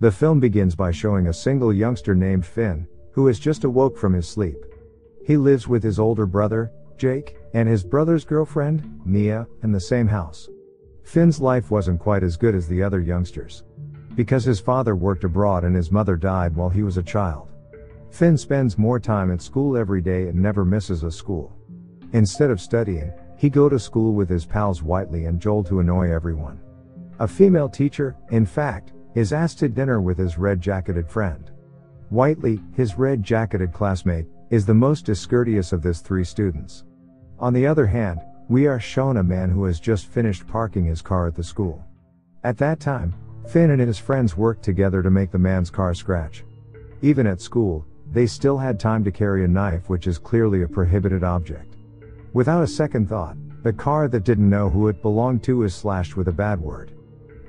The film begins by showing a single youngster named Finn, who has just awoke from his sleep. He lives with his older brother, Jake, and his brother's girlfriend, Mia, in the same house. Finn's life wasn't quite as good as the other youngsters. Because his father worked abroad and his mother died while he was a child, Finn spends more time at school every day and never misses a school. Instead of studying, he goes to school with his pals Whiteley and Joel to annoy everyone. A female teacher, in fact, is asked to dinner with his red-jacketed friend. Whiteley, his red-jacketed classmate, is the most discourteous of these three students. On the other hand, we are shown a man who has just finished parking his car at the school. At that time, Finn and his friends worked together to make the man's car scratch. Even at school, they still had time to carry a knife, which is clearly a prohibited object. Without a second thought, the car that didn't know who it belonged to is slashed with a bad word.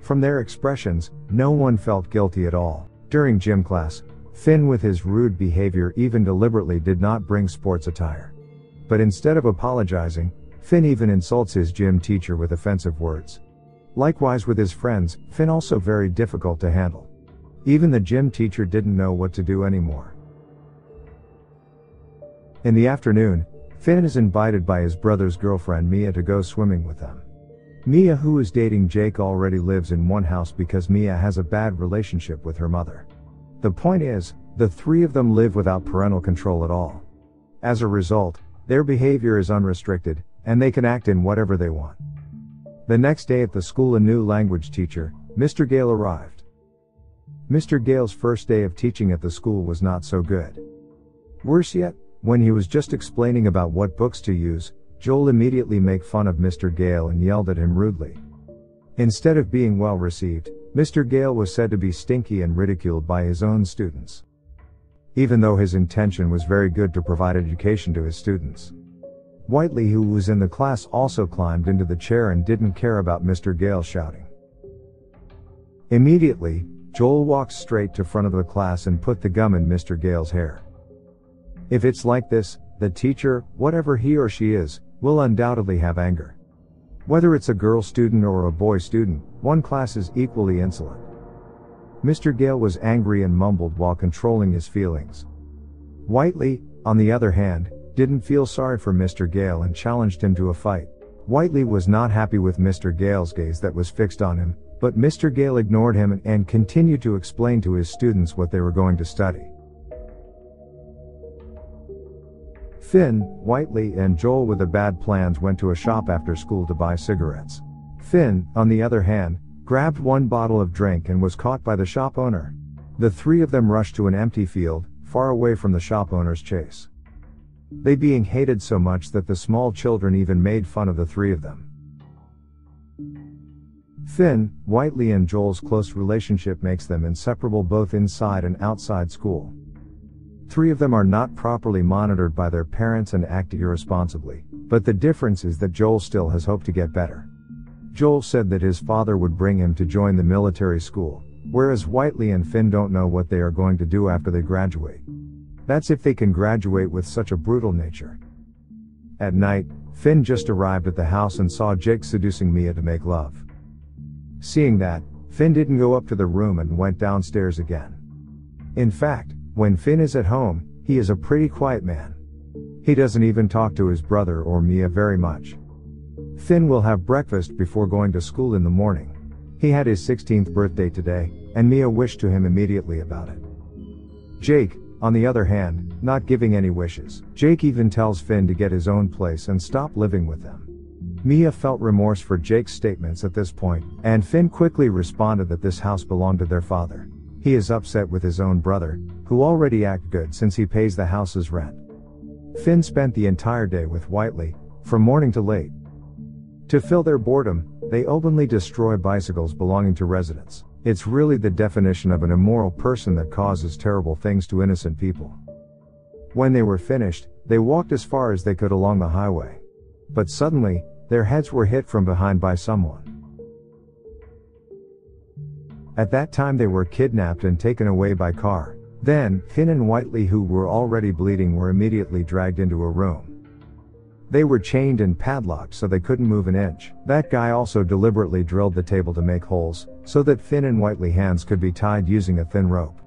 From their expressions, no one felt guilty at all. During gym class, Finn with his rude behavior even deliberately did not bring sports attire. But instead of apologizing, Finn even insults his gym teacher with offensive words. Likewise with his friends, Finn also very difficult to handle. Even the gym teacher didn't know what to do anymore. In the afternoon, Finn is invited by his brother's girlfriend Mia to go swimming with them. Mia, who is dating Jake, already lives in one house because Mia has a bad relationship with her mother. The point is, the three of them live without parental control at all. As a result, their behavior is unrestricted, and they can act in whatever they want. The next day at the school, a new language teacher, Mr. Gale, arrived. Mr. Gale's first day of teaching at the school was not so good. Worse yet, when he was just explaining about what books to use, Joel immediately made fun of Mr. Gale and yelled at him rudely. Instead of being well received, Mr. Gale was said to be stinky and ridiculed by his own students, even though his intention was very good to provide education to his students. Whiteley, who was in the class, also climbed into the chair and didn't care about Mr. Gale shouting. Immediately, Joel walked straight to front of the class and put the gum in Mr. Gale's hair. If it's like this, the teacher, whatever he or she is, will undoubtedly have anger. Whether it's a girl student or a boy student, one class is equally insolent. Mr. Gale was angry and mumbled while controlling his feelings. Whiteley, on the other hand, didn't feel sorry for Mr. Gale and challenged him to a fight. Whiteley was not happy with Mr. Gale's gaze that was fixed on him, but Mr. Gale ignored him and continued to explain to his students what they were going to study. Finn, Whiteley, and Joel with the bad plans went to a shop after school to buy cigarettes. Finn, on the other hand, grabbed one bottle of drink and was caught by the shop owner. The three of them rushed to an empty field, far away from the shop owner's chase. They being hated so much that the small children even made fun of the three of them. Finn, Whiteley, and Joel's close relationship makes them inseparable both inside and outside school. Three of them are not properly monitored by their parents and act irresponsibly, but the difference is that Joel still has hope to get better. Joel said that his father would bring him to join the military school, whereas Whiteley and Finn don't know what they are going to do after they graduate. That's if they can graduate with such a brutal nature. At night, Finn just arrived at the house and saw Jake seducing Mia to make love. Seeing that, Finn didn't go up to the room and went downstairs again. In fact, when Finn is at home, he is a pretty quiet man. He doesn't even talk to his brother or Mia very much. Finn will have breakfast before going to school in the morning. He had his 16th birthday today, and Mia wished to him immediately about it. Jake, on the other hand, not giving any wishes. Jake even tells Finn to get his own place and stop living with them. Mia felt remorse for Jake's statements at this point, and Finn quickly responded that this house belonged to their father. He is upset with his own brother, who already acts good since he pays the house's rent. Finn spent the entire day with Whiteley, from morning to late. To fill their boredom, they openly destroy bicycles belonging to residents. It's really the definition of an immoral person that causes terrible things to innocent people. When they were finished, they walked as far as they could along the highway. But suddenly, their heads were hit from behind by someone. At that time they were kidnapped and taken away by car. Then, Finn and Whiteley, who were already bleeding, were immediately dragged into a room. They were chained and padlocked so they couldn't move an inch. That guy also deliberately drilled the table to make holes, so that Finn and Whiteley hands could be tied using a thin rope.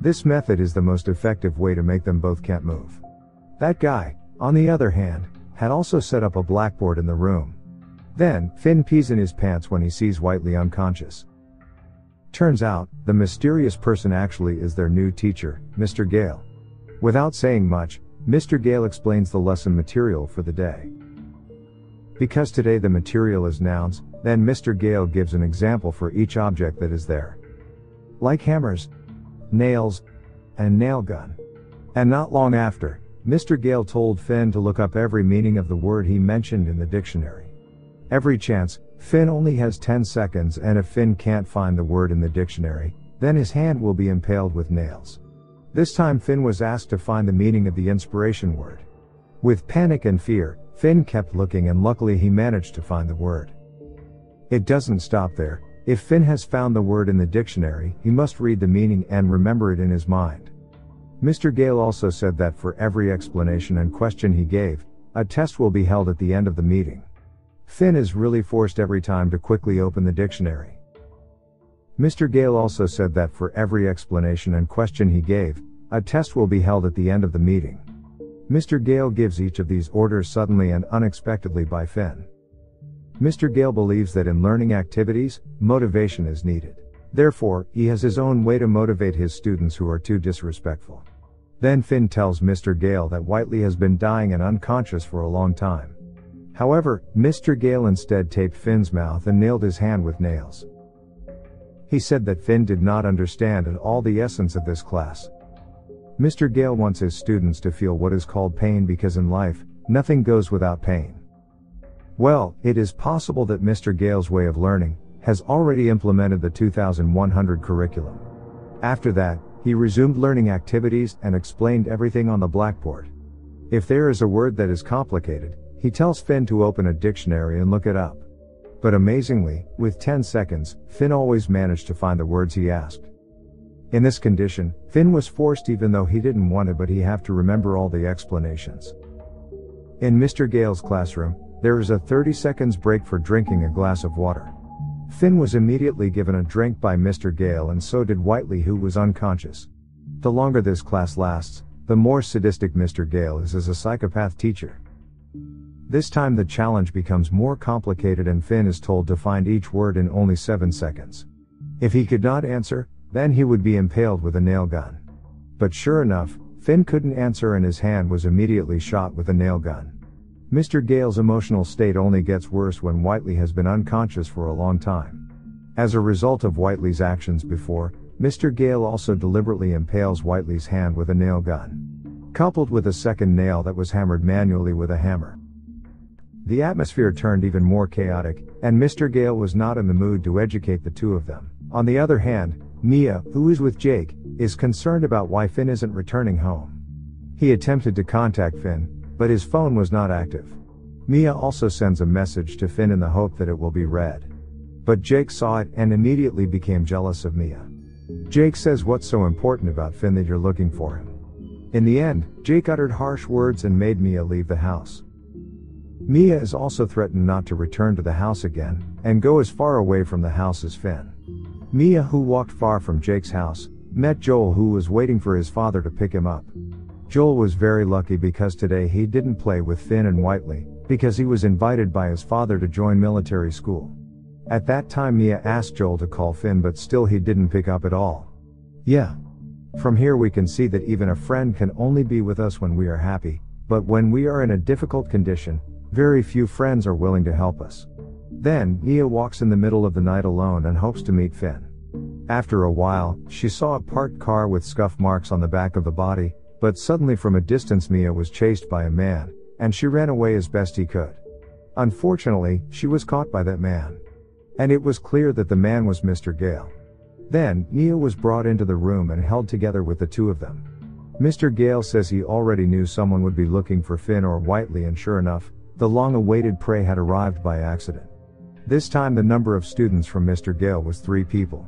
This method is the most effective way to make them both can't move. That guy, on the other hand, had also set up a blackboard in the room. Then, Finn pees in his pants when he sees Whiteley unconscious. Turns out, the mysterious person actually is their new teacher, Mr. Gale. Without saying much, Mr. Gale explains the lesson material for the day. Because today the material is nouns, then Mr. Gale gives an example for each object that is there. Like hammers, nails, and nail gun. And not long after, Mr. Gale told Finn to look up every meaning of the word he mentioned in the dictionary. Every chance, Finn only has 10 seconds, and if Finn can't find the word in the dictionary, then his hand will be impaled with nails. This time Finn was asked to find the meaning of the inspiration word. With panic and fear, Finn kept looking, and luckily he managed to find the word. It doesn't stop there. If Finn has found the word in the dictionary, he must read the meaning and remember it in his mind. Mr. Gale also said that for every explanation and question he gave, a test will be held at the end of the meeting. Finn is really forced every time to quickly open the dictionary. Mr. Gale also said that for every explanation and question he gave, a test will be held at the end of the meeting. Mr. Gale gives each of these orders suddenly and unexpectedly by Finn. Mr. Gale believes that in learning activities, motivation is needed. Therefore, he has his own way to motivate his students who are too disrespectful. Then Finn tells Mr. Gale that Whiteley has been dying and unconscious for a long time. However, Mr. Gale instead taped Finn's mouth and nailed his hand with nails. He said that Finn did not understand at all the essence of this class. Mr. Gale wants his students to feel what is called pain, because in life, nothing goes without pain. Well, it is possible that Mr. Gale's way of learning has already implemented the 2100 curriculum. After that, he resumed learning activities and explained everything on the blackboard. If there is a word that is complicated, he tells Finn to open a dictionary and look it up. But amazingly, with 10 seconds, Finn always managed to find the words he asked. In this condition, Finn was forced, even though he didn't want it, but he had to remember all the explanations. In Mr. Gale's classroom, there is a 30 seconds break for drinking a glass of water. Finn was immediately given a drink by Mr. Gale, and so did Whiteley, who was unconscious. The longer this class lasts, the more sadistic Mr. Gale is as a psychopath teacher. This time the challenge becomes more complicated, and Finn is told to find each word in only 7 seconds. If he could not answer, then he would be impaled with a nail gun. But sure enough, Finn couldn't answer, and his hand was immediately shot with a nail gun. Mr. Gale's emotional state only gets worse when Whiteley has been unconscious for a long time. As a result of Whiteley's actions before, Mr. Gale also deliberately impales Whiteley's hand with a nail gun, coupled with a second nail that was hammered manually with a hammer. The atmosphere turned even more chaotic, and Mr. Gale was not in the mood to educate the two of them. On the other hand, Mia, who is with Jake, is concerned about why Finn isn't returning home. He attempted to contact Finn, but his phone was not active. Mia also sends a message to Finn in the hope that it will be read. But Jake saw it and immediately became jealous of Mia. Jake says, "What's so important about Finn that you're looking for him?" In the end, Jake uttered harsh words and made Mia leave the house. Mia is also threatened not to return to the house again, and go as far away from the house as Finn. Mia, who walked far from Jake's house, met Joel, who was waiting for his father to pick him up. Joel was very lucky because today he didn't play with Finn and Whiteley, because he was invited by his father to join military school. At that time Mia asked Joel to call Finn, but still he didn't pick up at all. Yeah. From here we can see that even a friend can only be with us when we are happy, but when we are in a difficult condition, very few friends are willing to help us. Then, Mia walks in the middle of the night alone and hopes to meet Finn. After a while, she saw a parked car with scuff marks on the back of the body, but suddenly from a distance Mia was chased by a man, and she ran away as best he could. Unfortunately, she was caught by that man. And it was clear that the man was Mr. Gale. Then, Mia was brought into the room and held together with the two of them. Mr. Gale says he already knew someone would be looking for Finn or Whiteley, and sure enough, the long-awaited prey had arrived by accident. This time the number of students from Mr. Gale was 3 people.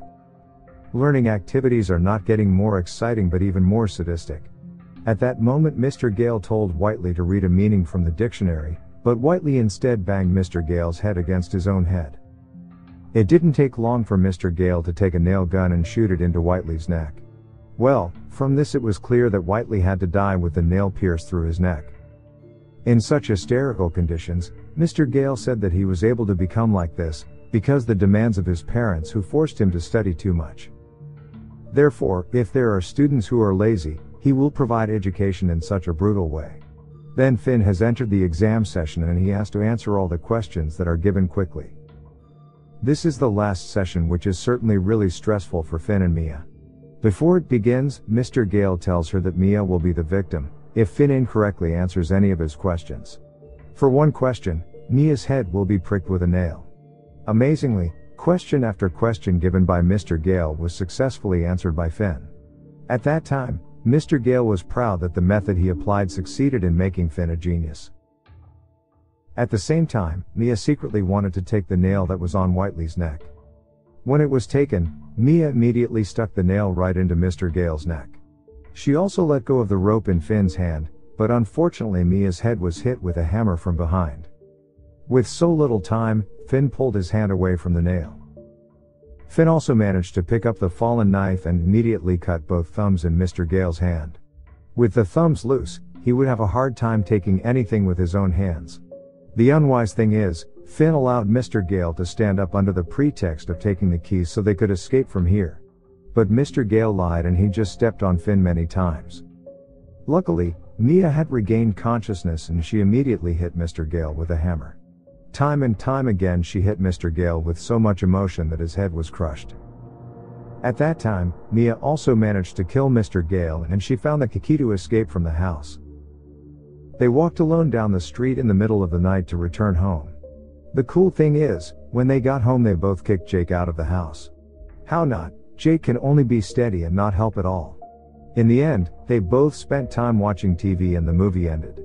Learning activities are not getting more exciting but even more sadistic. At that moment Mr. Gale told Whiteley to read a meaning from the dictionary, but Whiteley instead banged Mr. Gale's head against his own head. It didn't take long for Mr. Gale to take a nail gun and shoot it into Whiteley's neck. Well, from this it was clear that Whiteley had to die with the nail pierced through his neck. In such hysterical conditions, Mr. Gale said that he was able to become like this, because the demands of his parents who forced him to study too much. Therefore, if there are students who are lazy, he will provide education in such a brutal way. Then Finn has entered the exam session and he has to answer all the questions that are given quickly. This is the last session, which is certainly really stressful for Finn and Mia. Before it begins, Mr. Gale tells her that Mia will be the victim, if Finn incorrectly answers any of his questions. For one question, Mia's head will be pricked with a nail. Amazingly, question after question given by Mr. Gale was successfully answered by Finn. At that time, Mr. Gale was proud that the method he applied succeeded in making Finn a genius. At the same time, Mia secretly wanted to take the nail that was on Whiteley's neck. When it was taken, Mia immediately stuck the nail right into Mr. Gale's neck. She also let go of the rope in Finn's hand, but unfortunately Mia's head was hit with a hammer from behind. With so little time, Finn pulled his hand away from the nail. Finn also managed to pick up the fallen knife and immediately cut both thumbs in Mr. Gale's hand. With the thumbs loose, he would have a hard time taking anything with his own hands. The unwise thing is, Finn allowed Mr. Gale to stand up under the pretext of taking the keys so they could escape from here. But Mr. Gale lied and he just stepped on Finn many times. Luckily, Mia had regained consciousness and she immediately hit Mr. Gale with a hammer. Time and time again she hit Mr. Gale with so much emotion that his head was crushed. At that time, Mia also managed to kill Mr. Gale and she found the key to escape from the house. They walked alone down the street in the middle of the night to return home. The cool thing is, when they got home they both kicked Jake out of the house. How not? Jake can only be steady and not help at all. In the end, they both spent time watching TV and the movie ended.